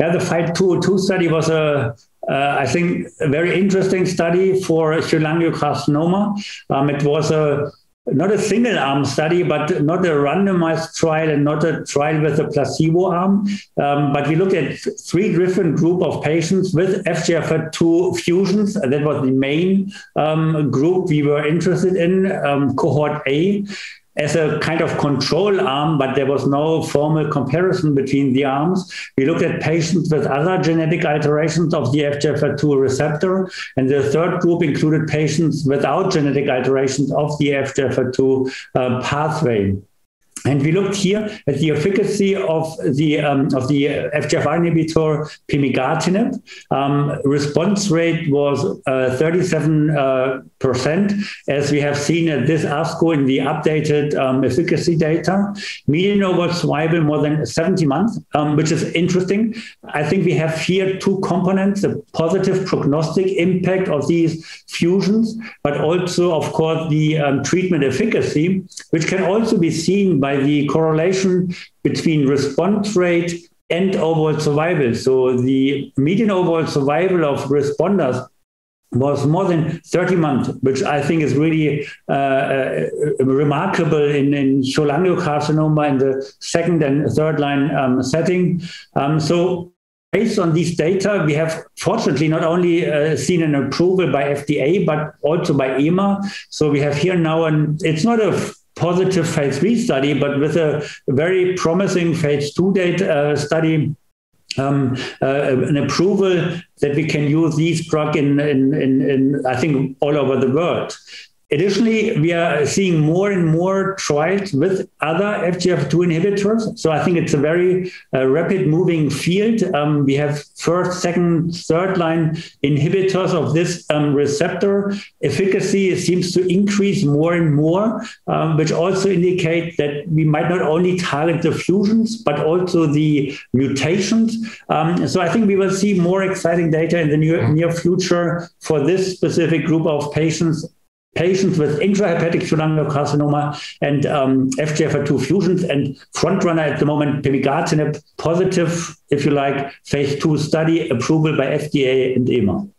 Yeah, the FIGHT-202 study was a very interesting study for cholangiocarcinoma. It was not a single-arm study, but not a randomized trial and not a trial with a placebo arm. But we looked at three different group of patients with FGFR2 fusions. That was the main group we were interested in, cohort A, as a kind of control arm, but there was no formal comparison between the arms. We looked at patients with other genetic alterations of the FGFR2 receptor, and the third group included patients without genetic alterations of the FGFR2 pathway. And we looked here at the efficacy of the FGFR inhibitor pemigatinib. Response rate was 37%, as we have seen at this ASCO in the updated efficacy data. Median overall survival more than 70 months, which is interesting. I think we have here two components: the positive prognostic impact of these fusions, but also, of course, the treatment efficacy, which can also be seen by the correlation between response rate and overall survival. So the median overall survival of responders was more than 30 months, which I think is really remarkable in cholangiocarcinoma in the second and third line setting. So based on these data, we have fortunately not only seen an approval by FDA, but also by EMA. So we have here now, and it's not a positive phase 3 study, but with a very promising phase 2 data study, an approval that we can use these drugs in I think all over the world. Additionally, we are seeing more and more trials with other FGFR2 inhibitors. So I think it's a very rapid moving field. We have first, second, third line inhibitors of this receptor. Efficacy seems to increase more and more, which also indicate that we might not only target the fusions, but also the mutations. So I think we will see more exciting data in the near future for this specific group of patients with intrahepatic cholangiocarcinoma and FGFR2 fusions, and frontrunner at the moment, pemigatinib, positive, if you like, phase 2 study, approval by FDA and EMA.